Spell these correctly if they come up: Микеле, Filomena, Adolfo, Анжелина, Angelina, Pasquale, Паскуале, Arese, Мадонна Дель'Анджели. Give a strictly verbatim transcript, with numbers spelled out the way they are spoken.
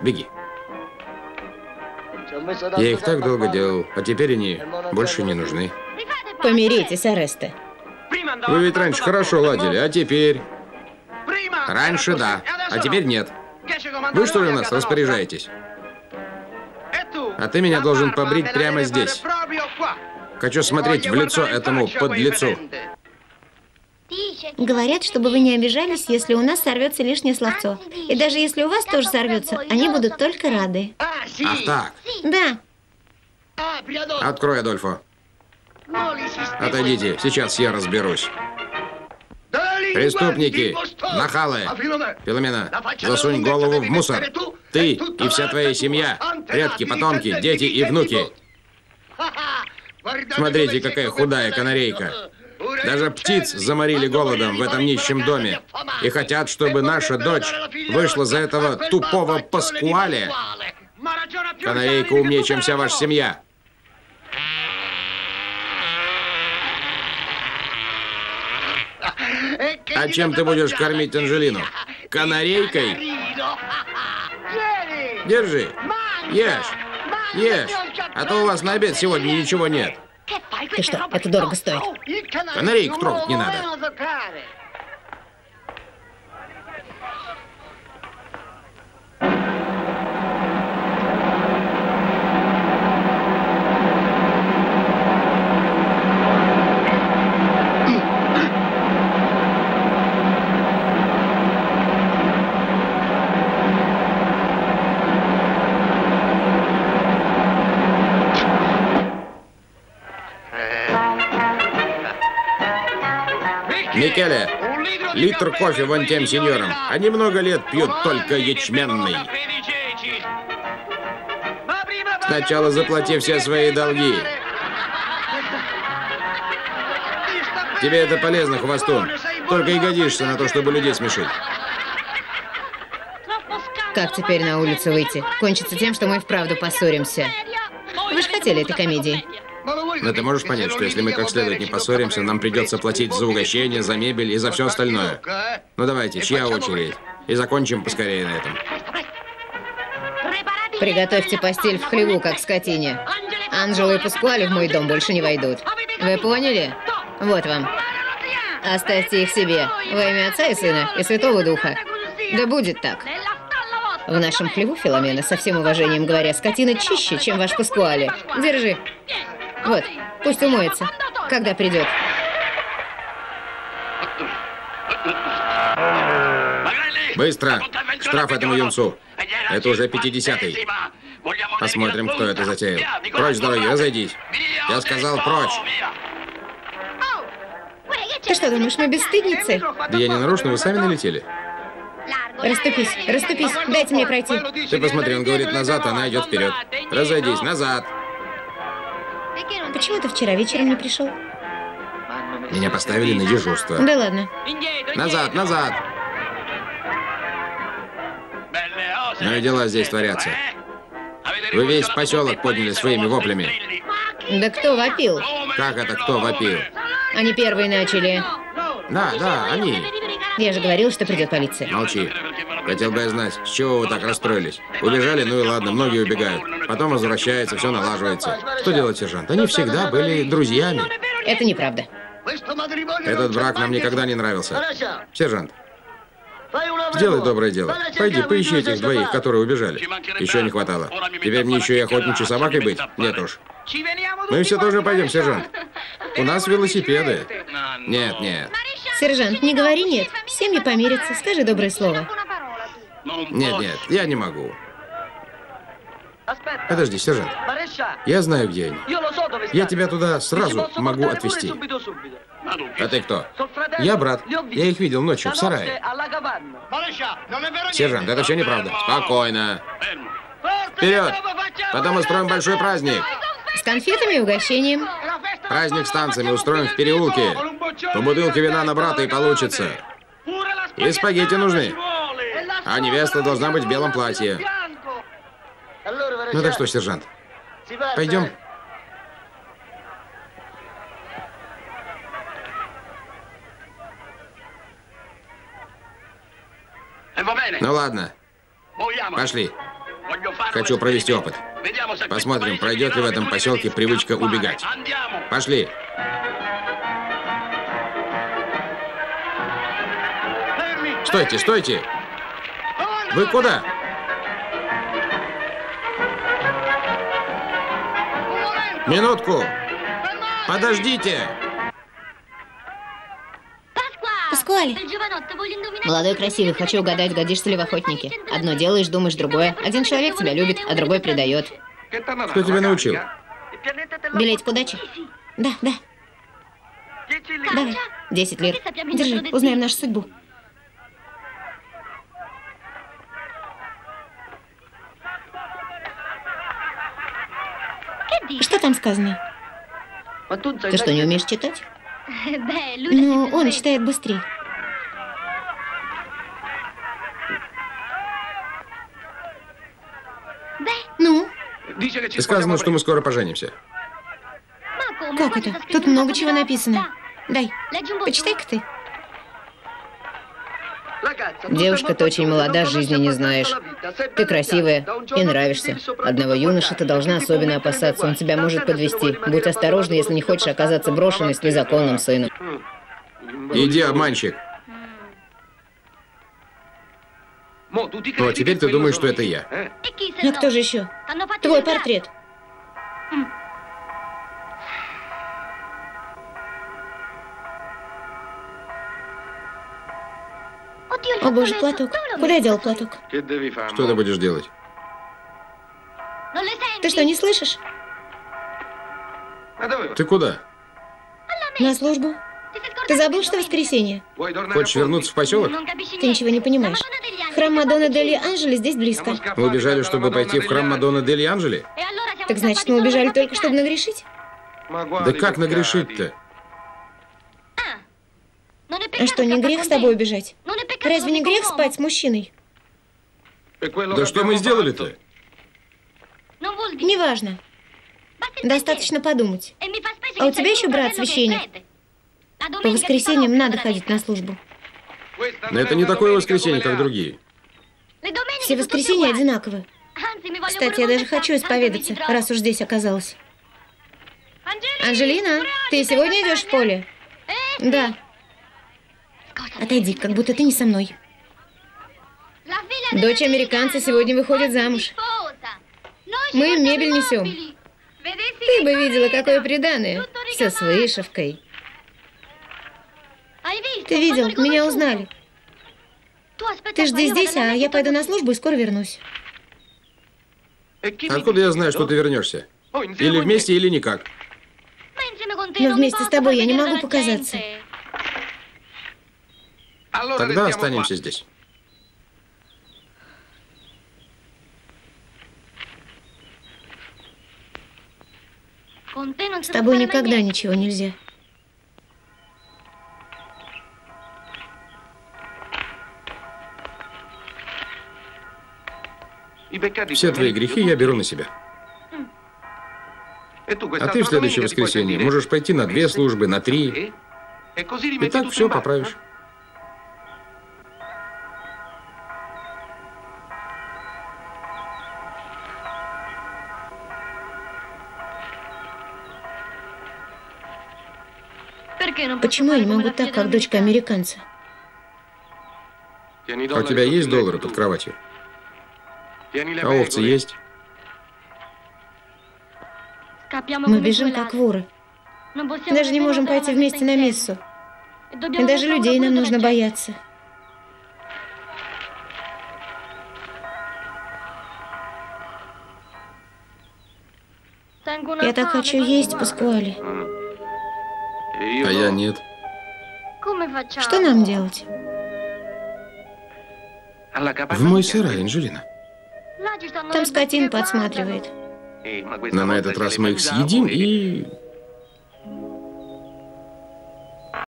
беги. Я их так долго делал, а теперь они больше не нужны. Помиритесь, Аресте. Вы ведь раньше хорошо ладили, а теперь... Раньше да, а теперь нет. Вы что ли у нас распоряжаетесь? А ты меня должен побрить прямо здесь. Хочу смотреть в лицо этому подлецу. Говорят, чтобы вы не обижались, если у нас сорвется лишнее словцо. И даже если у вас тоже сорвется, они будут только рады. Ах так? Да. Открой, Адольфо. Отойдите, сейчас я разберусь. Преступники, нахалы. Филомена, засунь голову в мусор. Ты и вся твоя семья, предки, потомки, дети и внуки. Смотрите, какая худая канарейка. Даже птиц заморили голодом в этом нищем доме. И хотят, чтобы наша дочь вышла за этого тупого Паскуале. Канарейка умнее, чем вся ваша семья. А чем ты будешь кормить Анжелину? Канарейкой? Держи. Ешь. Ешь. А то у вас на обед сегодня ничего нет. Ты что, это дорого стоит? Канарейку трогать не надо. Микеле, литр кофе вон тем сеньорам. Они много лет пьют только ячменный. Сначала заплати все свои долги. Тебе это полезно, хвостун. Только и годишься на то, чтобы людей смешить. Как теперь на улицу выйти? Кончится тем, что мы и вправду поссоримся. Вы же хотели этой комедии. Но ты можешь понять, что если мы как следует не поссоримся, нам придется платить за угощение, за мебель и за все остальное. Ну давайте, чья очередь? И закончим поскорее на этом. Приготовьте постель в хлеву, как скотине. Анжела и Паскуале в мой дом больше не войдут. Вы поняли? Вот вам. Оставьте их себе. Во имя Отца и Сына, и Святого Духа. Да будет так. В нашем хлеву, Филомена, со всем уважением говоря, скотина чище, чем ваш Паскуале. Держи. Вот, пусть умоется, когда придет. Быстро! Штраф этому юнцу. Это уже пятидесятый. Посмотрим, кто это затеял. Прочь с дороги, разойдись. Я сказал, прочь. Ты что, думаешь, мы бесстыдницы? Да я не нарочно, вы сами налетели. Расступись, расступись, дайте мне пройти. Ты посмотри, он говорит назад, а она идет вперед. Разойдись, назад. Почему ты вчера вечером не пришел? Меня поставили на дежурство. Да ладно. Назад, назад. Ну и дела здесь творятся. Вы весь поселок подняли своими воплями. Да кто вопил? Как это кто вопил? Они первые начали. Да, да, они. Я же говорил, что придет полиция. Молчи. Хотел бы я знать, с чего вы так расстроились. Убежали, ну и ладно, многие убегают. Потом возвращается, все налаживается. Что делать, сержант? Они всегда были друзьями. Это неправда. Этот брак нам никогда не нравился. Сержант, сделай доброе дело. Пойди, поищи этих двоих, которые убежали. Еще не хватало. Теперь мне еще и охотничьей собакой быть? Нет уж. Мы все тоже пойдем, сержант. У нас велосипеды. Нет, нет. Сержант, не говори нет. Семьи помирятся. Скажи доброе слово. Нет, нет, я не могу. Подожди, сержант. Я знаю, где они. Я тебя туда сразу могу отвезти. А ты кто? Я брат. Я их видел ночью в сарае. Сержант, это все неправда. Спокойно. Вперед! Потом устроим большой праздник. С конфетами и угощением. Праздник с танцами устроим в переулке. По бутылке вина на брата и получится. И спагетти нужны. А невеста должна быть в белом платье. Ну так что, сержант, пойдем? Ну ладно, пошли. Хочу провести опыт. Посмотрим, пройдет ли в этом поселке привычка убегать. Пошли. Стойте, стойте! Вы куда? Минутку! Подождите! Паскуаль! Молодой, красивый, хочу угадать, годишься ли в охотнике. Одно делаешь, думаешь другое. Один человек тебя любит, а другой предает. Кто тебя научил? Билетик к удаче? Да, да. Давай, десять лир. Держи, узнаем нашу судьбу. Что там сказано? Ты что, не умеешь читать? Ну, он читает быстрее. Ну? Сказано, что мы скоро поженимся. Как это? Тут много чего написано. Дай, почитай-ка ты. Девушка, ты очень молода, жизни не знаешь. Ты красивая и нравишься. Одного юноши ты должна особенно опасаться, он тебя может подвести. Будь осторожна, если не хочешь оказаться брошенной с незаконным сыном. Иди, обманщик. Ну, а теперь ты думаешь, что это я. Ну, кто же еще? Твой портрет. О, боже, платок. Куда я дел платок? Что ты будешь делать? Ты что, не слышишь? Ты куда? На службу. Ты забыл, что воскресенье? Хочешь вернуться в поселок? Ты ничего не понимаешь. Храм Мадонны Дель'Анджели здесь близко. Мы убежали, чтобы пойти в храм Мадонны Дель'Анджели? Так значит, мы убежали только, чтобы нагрешить? Да как нагрешить-то? А что, не грех с тобой убежать? Разве не грех спать с мужчиной? Да что мы сделали-то? Неважно. Достаточно подумать. А у тебя еще брат священник. По воскресеньям надо ходить на службу. Но это не такое воскресенье, как другие. Все воскресенья одинаковы. Кстати, я даже хочу исповедаться, раз уж здесь оказалась. Анжелина, ты сегодня идешь в поле? Да. Отойди, как будто ты не со мной. Дочь американца сегодня выходит замуж. Мы им мебель несем. Ты бы видела, какое приданое. Все с вышивкой. Ты видел? Меня узнали. Ты жди здесь, а я пойду на службу и скоро вернусь. Откуда я знаю, что ты вернешься? Или вместе, или никак. Но вместе с тобой я не могу показаться. Тогда останемся здесь. С тобой никогда ничего нельзя. Все твои грехи я беру на себя. А ты в следующее воскресенье можешь пойти на две службы, на три. И так все поправишь. Почему я не могу так, как дочка американца? А у тебя есть доллары под кроватью? А овцы есть? Мы бежим, как воры. Даже не можем пойти вместе на мессу. И даже людей нам нужно бояться. Я так хочу есть, Паскуале. А я нет. Что нам делать? В мой сарай, Анжелина. Там скотина подсматривает. Но на этот раз мы их съедим и...